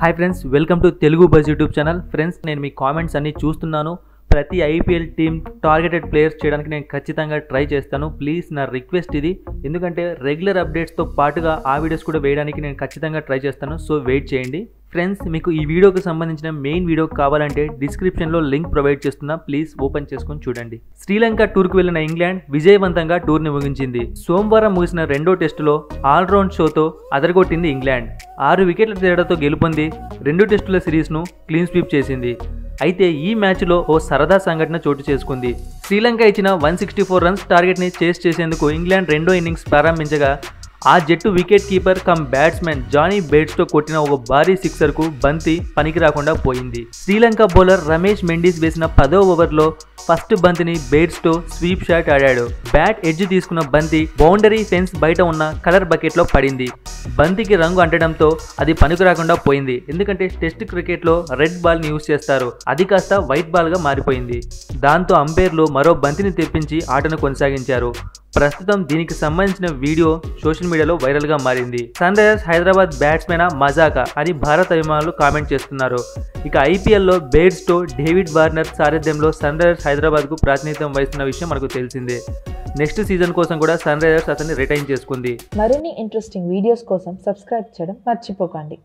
Hi friends, welcome to Telugu buzz YouTube channel. Friends, నేను మీ comments అన్ని చూస్తున్నాను। ప్రతి ఐపీఎల్ టీమ్ టార్గెటెడ్ ప్లేయర్స్ చేయడానికి నేను ఖచ్చితంగా ట్రై చేస్తాను। ప్లీజ్ నా రిక్వెస్ట్ ఇది, ఎందుకంటే రెగ్యులర్ అప్డేట్స్ తో పాటుగా ఆ వీడియోస్ కూడా వేయడానికి నేను ఖచ్చితంగా ట్రై చేస్తాను। సో వెయిట్ చేయండి। ఫ్రెండ్స్, మీకు ఈ వీడియోకి సంబంధించిన మెయిన్ వీడియో కావాలంటే డిస్క్రిప్షన్లో లింక్ ప్రొవైడ్ చేస్తున్నా, ప్లీజ్ ఓపెన్ చేసుకొని చూడండి। శ్రీలంక టూర్కు వెళ్లిన ఇంగ్లాండ్ విజయవంతంగా టూర్ని ముగించింది। సోమవారం ముగిసిన రెండో టెస్టులో ఆల్రౌండ్ షోతో అదరగొట్టింది ఇంగ్లాండ్। 6 వికెట్ల తేడాతో గెలుపొంది 2 టెస్టుల సిరీస్ను క్లీన్ స్వీప్ చేసింది। అయితే ఈ మ్యాచ్లో ఓ సరదా సంఘటన చోటు చేసుకుంది। శ్రీలంక ఇచ్చిన 164 రన్స్ టార్గెట్ని చేస్ చేసేందుకు ఇంగ్లాండ్ రెండో ఇన్నింగ్స్ ప్రారంభించగా ఆ జట్టు wicket keeper cum batsmen Jonny బేట్స్తో కొట్టిన ఒక భారీ సిక్సర్కు బంతి పనికి రాకుండా పోయింది। శ్రీలంక బౌలర్ రమేష్ మెండిస్ వేసిన 10వ ఓవర్లో ఫస్ట్ బంతిని బేట్స్తో స్వీప్ షాట్ ఆడాడు। బ్యాట్ ఎడ్జ్ తీసుకున్న బంతి బౌండరీ ఫెన్స్ బయట ఉన్న కలర్ బకెట్లో పడింది। బంతికి రంగు అంటడంతో అది పనికి రాకుండా పోయింది, ఎందుకంటే టెస్ట్ క్రికెట్లో రెడ్ బాల్ని యూజ్ చేస్తారు, అది కాస్త వైట్ బాల్గా మారిపోయింది। దాంతో అంపైర్లు మరో బంతిని తెప్పించి ఆటను కొనసాగించారు। ప్రస్తుతం దీనికి సంబంధించిన వీడియో సోషల్ మీడియాలో వైరల్ గా మారింది। సన్ రైజర్స్ హైదరాబాద్ బ్యాట్స్మెన్ మజాకా అని భారత అభిమానులు కామెంట్ చేస్తున్నారు। ఇక ఐపీఎల్లో బేర్స్ తో డేవిడ్ వార్నర్ సారథ్యంలో సన్ రైజర్స్ హైదరాబాద్ కు ప్రాతినిధ్యం వహిస్తున్న విషయం మనకు తెలిసిందే। నెక్స్ట్ సీజన్ కోసం కూడా సన్ రైజర్స్ అతన్ని రిటైన్ చేసుకుంది। మరిన్ని ఇంట్రెస్టింగ్ వీడియోస్ కోసం సబ్స్క్రైబ్ చేయడం మర్చిపోకండి।